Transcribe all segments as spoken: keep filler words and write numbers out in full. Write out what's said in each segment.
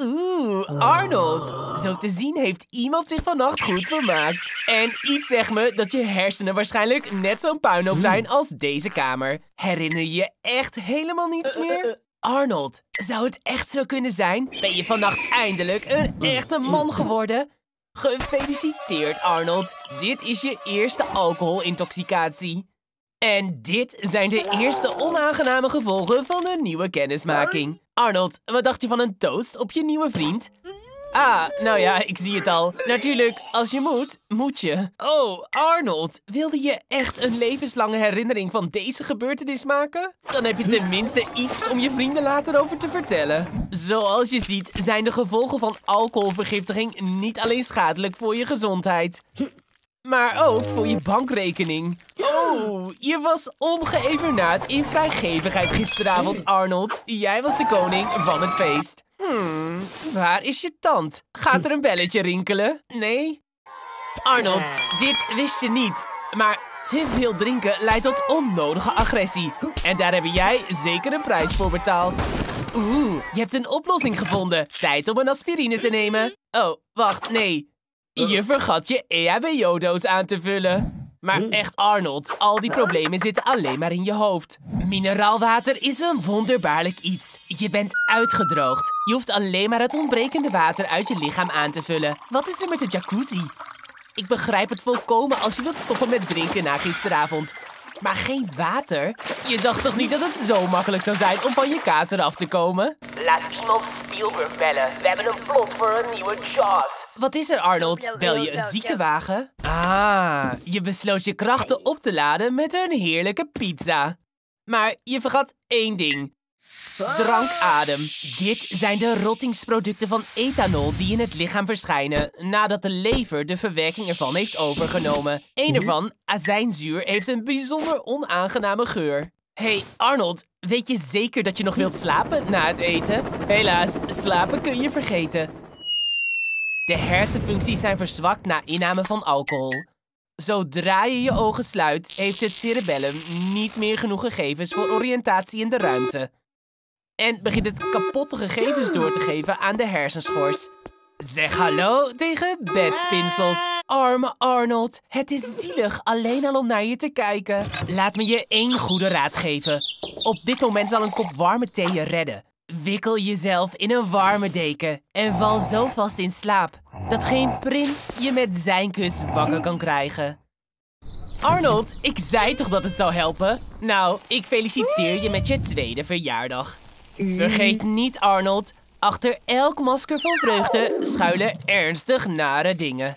Oeh, Arnold. Zo te zien heeft iemand zich vannacht goed vermaakt. En iets zegt me dat je hersenen waarschijnlijk net zo'n puinhoop zijn als deze kamer. Herinner je je echt helemaal niets meer? Arnold, zou het echt zo kunnen zijn? Ben je vannacht eindelijk een echte man geworden? Gefeliciteerd, Arnold. Dit is je eerste alcoholintoxicatie. En dit zijn de eerste onaangename gevolgen van een nieuwe kennismaking. Arnold, wat dacht je van een toast op je nieuwe vriend? Ah, nou ja, ik zie het al. Natuurlijk, als je moet, moet je. Oh, Arnold, wilde je echt een levenslange herinnering van deze gebeurtenis maken? Dan heb je tenminste iets om je vrienden later over te vertellen. Zoals je ziet zijn de gevolgen van alcoholvergiftiging niet alleen schadelijk voor je gezondheid, maar ook voor je bankrekening. Oh, je was ongeëvenaard in vrijgevigheid gisteravond, Arnold. Jij was de koning van het feest. Hmm, waar is je tand? Gaat er een belletje rinkelen? Nee? Arnold, dit wist je niet. Maar te veel drinken leidt tot onnodige agressie. En daar hebben jij zeker een prijs voor betaald. Oeh, je hebt een oplossing gevonden. Tijd om een aspirine te nemen. Oh, wacht, nee. Je vergat je E H B O-doos aan te vullen. Maar echt, Arnold, al die problemen zitten alleen maar in je hoofd. Mineraalwater is een wonderbaarlijk iets. Je bent uitgedroogd. Je hoeft alleen maar het ontbrekende water uit je lichaam aan te vullen. Wat is er met de jacuzzi? Ik begrijp het volkomen als je wilt stoppen met drinken na gisteravond. Maar geen water? Je dacht toch niet dat het zo makkelijk zou zijn om van je kater af te komen? Laat iemand Spielberg bellen. We hebben een plot voor een nieuwe Jaws. Wat is er, Arnold? Bel je een ziekenwagen? Ah, je besloot je krachten op te laden met een heerlijke pizza. Maar je vergat één ding. Drankadem. Dit zijn de rottingsproducten van ethanol die in het lichaam verschijnen nadat de lever de verwerking ervan heeft overgenomen. Eén ervan, azijnzuur, heeft een bijzonder onaangename geur. Hé, hey, Arnold, weet je zeker dat je nog wilt slapen na het eten? Helaas, slapen kun je vergeten. De hersenfuncties zijn verzwakt na inname van alcohol. Zodra je je ogen sluit, heeft het cerebellum niet meer genoeg gegevens voor oriëntatie in de ruimte. En begint het kapotte gegevens door te geven aan de hersenschors. Zeg hallo tegen bedspinsels. Arme Arnold, het is zielig alleen al om naar je te kijken. Laat me je één goede raad geven. Op dit moment zal een kop warme thee je redden. Wikkel jezelf in een warme deken en val zo vast in slaap dat geen prins je met zijn kus wakker kan krijgen. Arnold, ik zei toch dat het zou helpen? Nou, ik feliciteer je met je tweede verjaardag. Vergeet niet, Arnold, achter elk masker van vreugde schuilen ernstig nare dingen.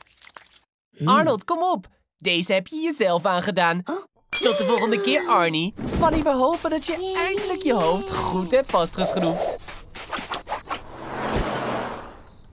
Arnold, kom op. Deze heb je jezelf aangedaan. Tot de volgende keer, Arnie. Wanneer we hopen dat je eindelijk je hoofd goed hebt vastgeschroefd.